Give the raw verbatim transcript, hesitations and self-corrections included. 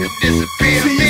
make them disappear. See,